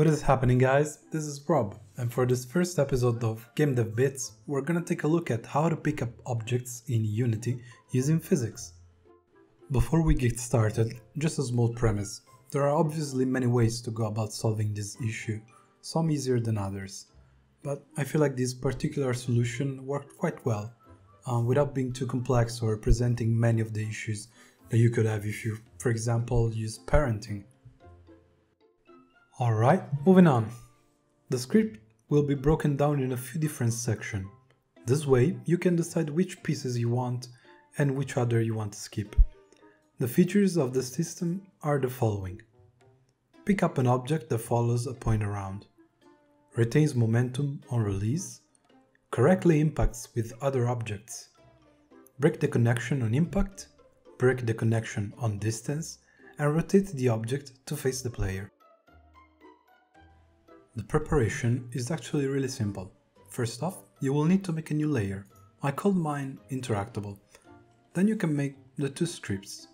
What is happening, guys? This is Rob, and for this first episode of Game Dev Bits, we're gonna take a look at how to pick up objects in Unity using physics. Before we get started, just a small premise. There are obviously many ways to go about solving this issue, some easier than others, but I feel like this particular solution worked quite well, without being too complex or presenting many of the issues that you could have if you, for example, use parenting. Alright, moving on. The script will be broken down in a few different sections. This way you can decide which pieces you want and which other you want to skip. The features of the system are the following. Pick up an object that follows a pointer round. Retains momentum on release. Correctly impacts with other objects. Break the connection on impact. Break the connection on distance. And rotate the object to face the player. The preparation is actually really simple. First off, you will need to make a new layer. I called mine Interactable. Then you can make the two strips.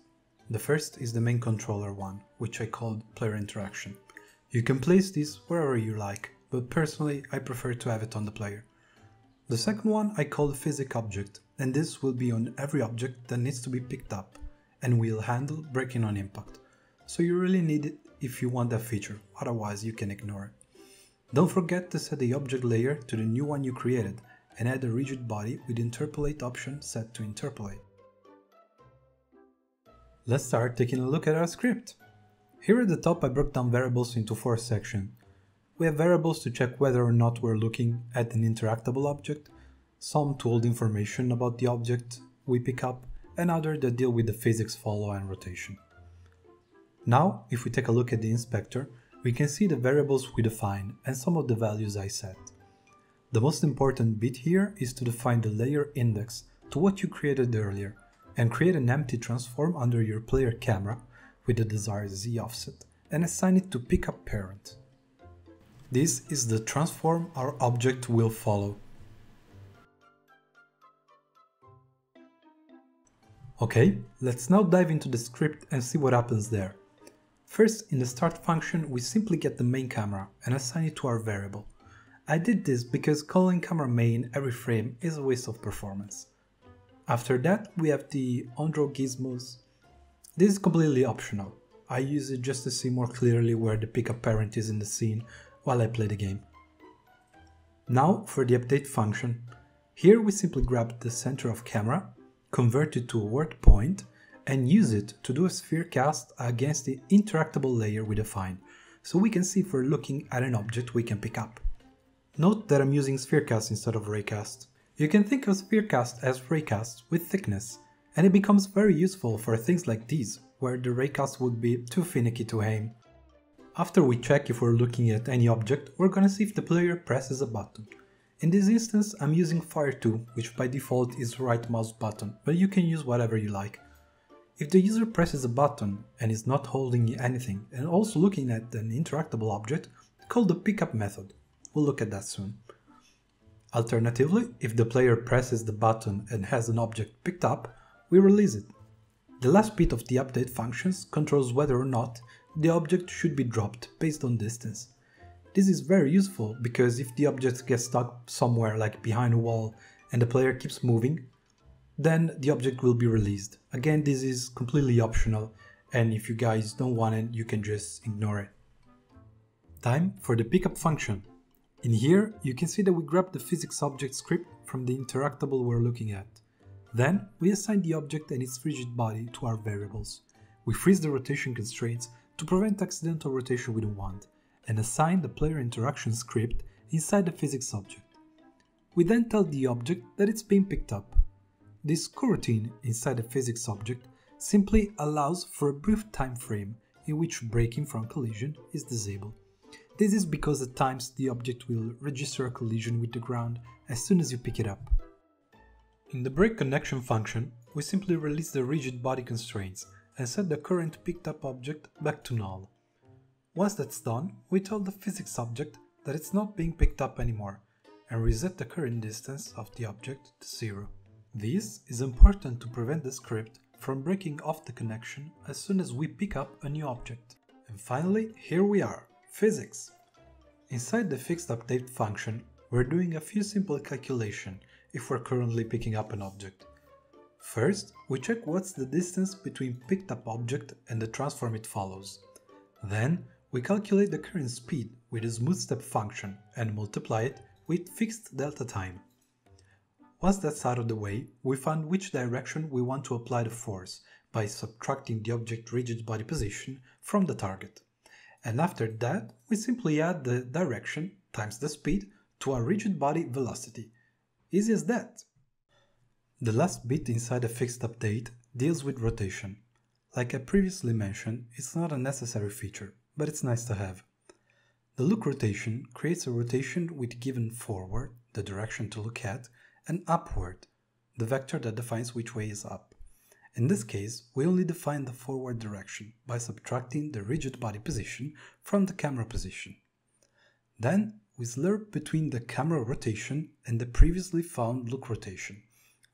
The first is the main controller one, which I called Player Interaction. You can place this wherever you like, but personally I prefer to have it on the player. The second one I called Physics Object, and this will be on every object that needs to be picked up, and will handle breaking on impact. So you really need it if you want that feature, otherwise you can ignore it. Don't forget to set the object layer to the new one you created and add a rigid body with interpolate option set to interpolate. Let's start taking a look at our script. Here at the top I broke down variables into four sections. We have variables to check whether or not we're looking at an interactable object, some tooled information about the object we pick up, and others that deal with the physics follow and rotation. Now, if we take a look at the inspector, we can see the variables we define and some of the values I set. The most important bit here is to define the layer index to what you created earlier and create an empty transform under your player camera with the desired Z offset and assign it to pick up parent. This is the transform our object will follow. Okay, let's now dive into the script and see what happens there. First, in the start function, we simply get the main camera and assign it to our variable. I did this because calling camera main every frame is a waste of performance. After that, we have the onDrawGizmos. This is completely optional. I use it just to see more clearly where the pickup parent is in the scene while I play the game. Now for the update function. Here we simply grab the center of camera, convert it to a word point, and use it to do a sphere cast against the interactable layer we define, so we can see if we're looking at an object we can pick up. Note that I'm using sphere cast instead of raycast. You can think of sphere cast as raycast with thickness, and it becomes very useful for things like these, where the raycast would be too finicky to aim. After we check if we're looking at any object, we're gonna see if the player presses a button. In this instance, I'm using fire 2, which by default is right mouse button, but you can use whatever you like. If the user presses a button and is not holding anything and also looking at an interactable object, call the pickup method. We'll look at that soon. Alternatively, if the player presses the button and has an object picked up, we release it. The last bit of the update functions controls whether or not the object should be dropped based on distance. This is very useful because if the object gets stuck somewhere like behind a wall and the player keeps moving, then the object will be released. Again, this is completely optional, and if you guys don't want it, you can just ignore it. Time for the pickup function. In here, you can see that we grab the physics object script from the interactable we're looking at. Then, we assign the object and its rigid body to our variables. We freeze the rotation constraints to prevent accidental rotation we don't want, and assign the player interaction script inside the physics object. We then tell the object that it's being picked up. This coroutine inside the physics object simply allows for a brief time frame in which braking from collision is disabled. This is because at times the object will register a collision with the ground as soon as you pick it up. In the brake connection function, we simply release the rigid body constraints and set the current picked up object back to null. Once that's done, we tell the physics object that it's not being picked up anymore and reset the current distance of the object to 0. This is important to prevent the script from breaking off the connection as soon as we pick up a new object. And finally, here we are, physics. Inside the fixed update function, we're doing a few simple calculations if we're currently picking up an object. First, we check what's the distance between picked up object and the transform it follows. Then, we calculate the current speed with a smooth step function and multiply it with fixed delta time. Once that's out of the way, we find which direction we want to apply the force by subtracting the object's rigid body position from the target. And after that, we simply add the direction times the speed to our rigid body velocity. Easy as that! The last bit inside a fixed update deals with rotation. Like I previously mentioned, it's not a necessary feature, but it's nice to have. The look rotation creates a rotation with given forward, the direction to look at, and upward, the vector that defines which way is up. In this case, we only define the forward direction by subtracting the rigid body position from the camera position. Then, we lerp between the camera rotation and the previously found look rotation.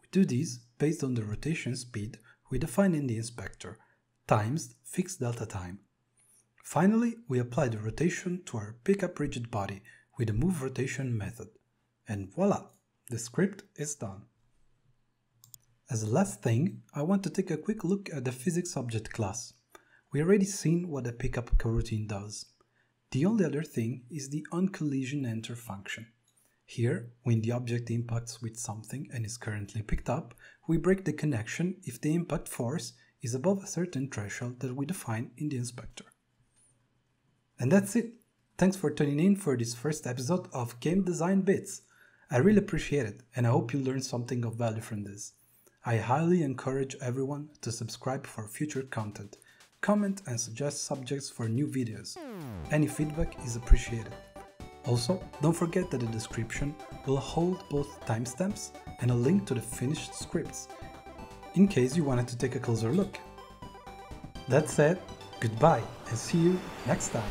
We do this based on the rotation speed we define in the inspector, times fixed delta time. Finally, we apply the rotation to our pickup rigid body with the move rotation method. And voila, the script is done. As a last thing, I want to take a quick look at the Physics Object class. We already seen what the pickup coroutine does. The only other thing is the onCollisionEnter function. Here, when the object impacts with something and is currently picked up, we break the connection if the impact force is above a certain threshold that we define in the inspector. And that's it! Thanks for tuning in for this first episode of Game Dev Bits. I really appreciate it, and I hope you learned something of value from this. I highly encourage everyone to subscribe for future content, comment and suggest subjects for new videos. Any feedback is appreciated. Also, don't forget that the description will hold both timestamps and a link to the finished scripts, in case you wanted to take a closer look. That said, goodbye and see you next time!